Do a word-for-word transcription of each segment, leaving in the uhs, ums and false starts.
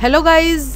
Hello guys,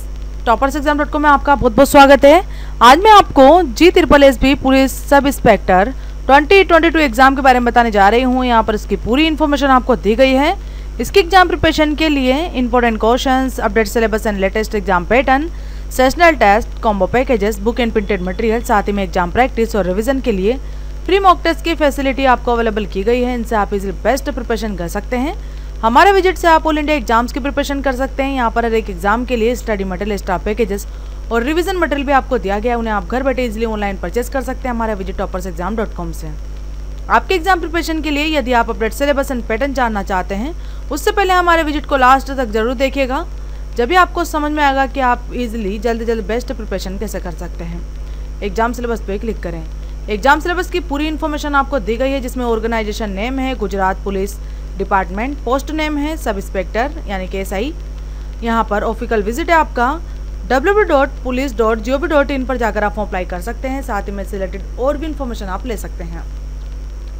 toppers exam dot com में आपका बहुत बहुत स्वागत है। आज मैं आपको G triple S B police sub inspector twenty twenty two exam के बारे में बताने जा रही हूँ। यहाँ पर इसकी पूरी इन्फॉर्मेशन आपको दी गई है। इसकी एग्जाम प्रिपरेशन के लिए important questions, update syllabus and latest exam pattern, sessional test, combo packages, book and printed material, साथ ही में एग्जाम प्रैक्टिस और रिविजन के लिए फ्री मॉक टेस्ट की फैसिलिटी आपको अवेलेबल की गई है। इनसे आप इजिली बेस्ट प्रिपरेशन कर सकते हैं। हमारे विजिट से आप ऑल इंडिया एग्जाम्स की प्रिपरेशन कर सकते हैं। यहाँ पर हर एक एग्जाम के लिए स्टडी मटेरियल, स्टाफ पैकेजेस और रिवीजन मटेरियल भी आपको दिया गया है। उन्हें आप घर बैठे इजीली ऑनलाइन परचेस कर सकते हैं हमारे visit toppers exam dot com से। आपके एग्जाम प्रिपरेशन के लिए यदि आप अपडेट सिलेबस एंड पैटर्न जानना चाहते हैं, उससे पहले हमारे विजिट को लास्ट तक जरूर देखिएगा। जब भी आपको समझ में आएगा कि आप इजीली जल्द से जल्द बेस्ट प्रिपरेशन कैसे कर सकते हैं। एग्जाम सिलेबस पर क्लिक करें। एग्जाम सिलेबस की पूरी इन्फॉर्मेशन आपको दी गई है, जिसमें ऑर्गेनाइजेशन नेम है Gujarat police department, post name है सब इंस्पेक्टर यानी के एस आई। यहाँ पर ऑफिकल विजिट है आपका W W W dot police dot G O V dot in पर जाकर आप फॉर्म अप्लाई कर सकते हैं। साथ ही में रिलेटेड और भी इन्फॉर्मेशन आप ले सकते हैं।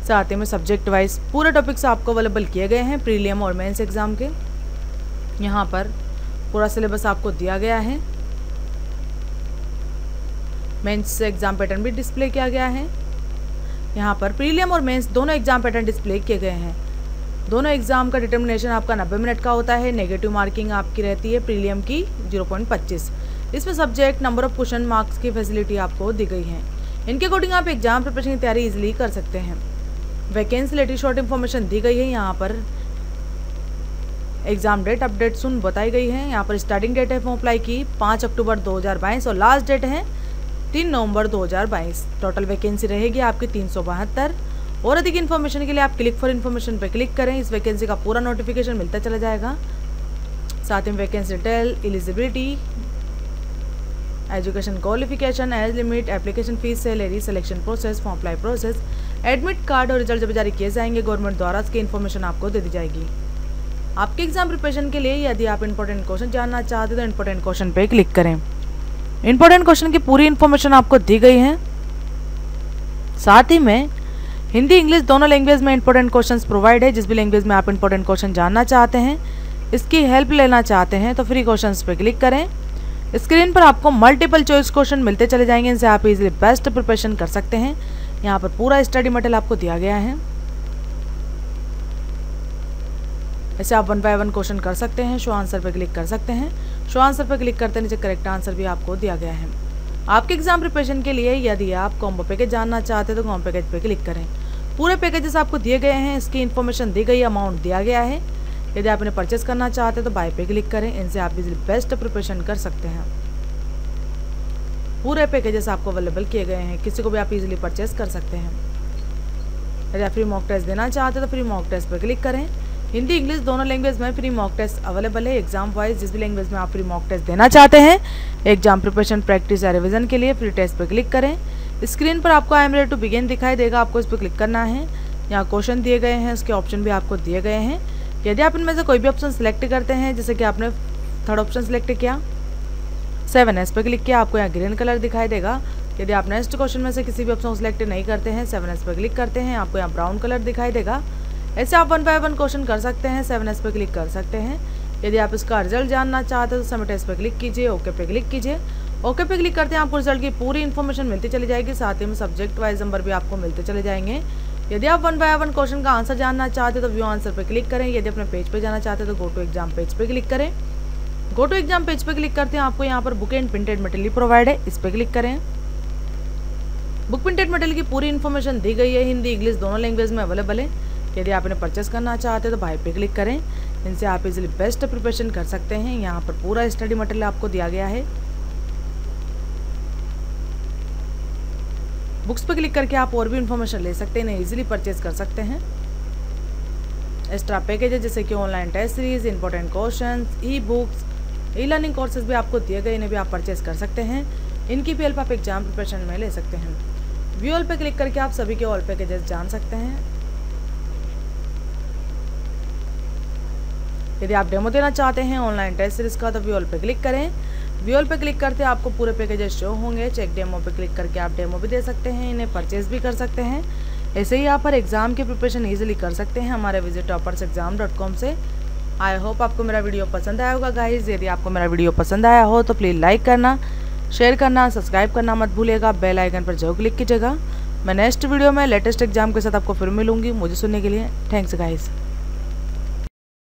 साथ ही में सब्जेक्ट वाइज पूरे टॉपिक्स आपको अवेलेबल किए गए हैं प्रीलियम और मेंस एग्जाम के। यहाँ पर पूरा सिलेबस आपको दिया गया है। मेंस एग्जाम पैटर्न भी डिस्प्ले किया गया है। यहाँ पर प्रीलियम और मेंस दोनों एग्जाम पैटर्न डिस्प्ले किए गए हैं। दोनों एग्जाम का डिटर्मिनेशन आपका नब्बे मिनट का होता है। नेगेटिव मार्किंग आपकी रहती है प्रीलियम की ज़ीरो पॉइंट पच्चीस। इसमें subject, number of question, marks की फैसिलिटी आपको दी गई है। इनके अकॉर्डिंग आप एग्जाम प्रिपरेशन की तैयारी इजीली कर सकते हैं। वैकेंसी रिलेटेड शॉर्ट इन्फॉर्मेशन दी गई है। यहाँ पर एग्जाम डेट अपडेट सुन बताई गई है। यहाँ पर स्टार्टिंग डेट है फॉर्म अप्लाई की पाँच अक्टूबर दो हज़ार बाईस और लास्ट डेट है तीन नवंबर दो हज़ार बाईस। टोटल वैकेंसी रहेगी आपकी तीन सौ बहत्तर। और अधिक इन्फॉर्मेशन के लिए आप क्लिक फॉर इन्फॉर्मेशन पर क्लिक करें। इस वैकेंसी का पूरा नोटिफिकेशन मिलता चला जाएगा। साथ में vacancy detail, eligibility, education qualification, age limit, application fees, salary, selection process, form apply process, admit card और रिजल्ट जब जारी किए जाएंगे गवर्नमेंट द्वारा, इसकी इन्फॉर्मेशन आपको दे दी जाएगी। आपके एग्जाम प्रिपरेशन के लिए यदि आप इंपॉर्टेंट क्वेश्चन जानना चाहते हैं तो इंपॉर्टेंट क्वेश्चन पर क्लिक करें। इंपॉर्टेंट क्वेश्चन की पूरी इन्फॉर्मेशन आपको दी गई है। साथ ही में हिंदी, इंग्लिश दोनों लैंग्वेज में इंपॉर्टेंट क्वेश्चंस प्रोवाइड है। जिस भी लैंग्वेज में आप इंपॉर्टेंट क्वेश्चन जानना चाहते हैं, इसकी हेल्प लेना चाहते हैं तो फ्री क्वेश्चंस पर क्लिक करें। स्क्रीन पर आपको मल्टीपल चॉइस क्वेश्चन मिलते चले जाएंगे। इनसे आप इजीली बेस्ट प्रिपरेशन कर सकते हैं। यहाँ पर पूरा स्टडी मटेरियल आपको दिया गया है। ऐसे आप वन बाय वन क्वेश्चन कर सकते हैं। शो आंसर पर क्लिक कर सकते हैं। शो आंसर पर क्लिक करते नीचे करेक्ट आंसर भी आपको दिया गया है। आपके एग्जाम प्रिपरेशन के लिए यदि आप कॉम्बो पैकेज जानना चाहते हैं तो कॉम्बो पैकेज पर क्लिक करें। पूरे पैकेजेस आपको दिए गए हैं, इसकी इन्फॉर्मेशन दी गई, अमाउंट दिया गया है। यदि आप इन्हें परचेस करना चाहते हैं तो बाय पे क्लिक करें। इनसे आप इजीली बेस्ट प्रिपरेशन कर सकते हैं। पूरे पैकेजेस आपको अवेलेबल किए गए हैं, किसी को भी आप इजीली परचेस कर सकते हैं। यदि आप फ्री मॉक टेस्ट देना चाहते हैं तो फ्री मॉक टेस्ट पर क्लिक करें। हिंदी, इंग्लिश दोनों लैंग्वेज में फ्री मॉक टेस्ट अवेलेबल है। एग्जाम वाइज जिस भी लैंग्वेज में आप फ्री मॉक टेस्ट देना चाहते हैं, एग्जाम प्रिपरेशन, प्रैक्टिस या रिविजन के लिए फ्री टेस्ट पर क्लिक करें। स्क्रीन पर आपको I am ready to begin दिखाई देगा, आपको इस पर क्लिक करना है। यहाँ क्वेश्चन दिए गए हैं, उसके ऑप्शन भी आपको दिए गए हैं। यदि आप इनमें से कोई भी ऑप्शन सेलेक्ट करते हैं, जैसे कि आपने थर्ड ऑप्शन सेलेक्ट किया, सेवन एस पर क्लिक किया, आपको यहाँ ग्रीन कलर दिखाई देगा। यदि आप नेक्स्ट क्वेश्चन में से किसी भी ऑप्शन सेलेक्ट नहीं करते हैं, सेवन एस पर क्लिक करते हैं, आपको यहाँ ब्राउन कलर दिखाई देगा। ऐसे आप वन बाय वन क्वेश्चन कर सकते हैं, सेवन एस पर क्लिक कर सकते हैं। यदि आप इसका रिजल्ट जानना चाहते हैं तो सबमिट एस पर क्लिक कीजिए, ओके पे क्लिक कीजिए। ओके पे क्लिक करते हैं, आपको रिजल्ट की पूरी इन्फॉर्मेशन मिलती चली जाएगी। साथ ही में सब्जेक्ट वाइज नंबर भी आपको मिलते चले जाएंगे। यदि आप वन बाय वन क्वेश्चन का आंसर जानना चाहते हैं तो व्यू आंसर पर क्लिक करें। यदि अपने पेज पर जाना चाहते हैं तो गो टू एग्जाम पेज पर क्लिक करें। गो टू एग्जाम पेज पर क्लिक करते हैं, आपको यहाँ पर book and printed material provide है, इस पर क्लिक करें। बुक प्रिंटेड मटेरियल की पूरी इन्फॉर्मेशन दी गई है, हिंदी, इंग्लिश दोनों लैंग्वेज में अवेलेबल है। यदि आप इन्हें परचेस करना चाहते हैं तो बाय पे क्लिक करें। इनसे आप इजीली बेस्ट प्रिपरेशन कर सकते हैं। यहाँ पर पूरा स्टडी मटेरियल आपको दिया गया है। बुक्स पर क्लिक करके आप और भी इन्फॉर्मेशन ले सकते हैं, इन्हें ईजिली परचेज कर सकते हैं। एक्स्ट्रा पैकेजेस जैसे कि online test series, important question, e books, e learning courses भी आपको दिए गए, इन्हें भी आप परचेस कर सकते हैं। इनकी भी हेल्प आप एग्जाम प्रिपरेशन में ले सकते हैं। व्यू ऑल पर क्लिक करके आप सभी के ऑल पैकेजेस जान सकते हैं। यदि आप डेमो देना चाहते हैं ऑनलाइन टेस्ट सीरीज का तो व्यू ऑल पर क्लिक करें। व्यू ऑल पर क्लिक करते हैं, आपको पूरे पैकेजेस शो होंगे। चेक डेमो पर क्लिक करके आप डेमो भी दे सकते हैं, इन्हें परचेज भी कर सकते हैं। ऐसे ही आप हर एग्ज़ाम की प्रिपरेशन ईजिली कर सकते हैं हमारे visit toppers exam dot com से। आई होप आपको मेरा वीडियो पसंद आया होगा गाइस। यदि आपको मेरा वीडियो पसंद आया हो तो प्लीज़ लाइक करना, शेयर करना, सब्सक्राइब करना मत भूलिएगा। बेल आइकन पर जरूर क्लिक कीजिएगा। मैं नेक्स्ट वीडियो में लेटेस्ट एग्जाम के साथ आपको फिर मिलूँगी। मुझे सुनने के लिए थैंक्स गाइस।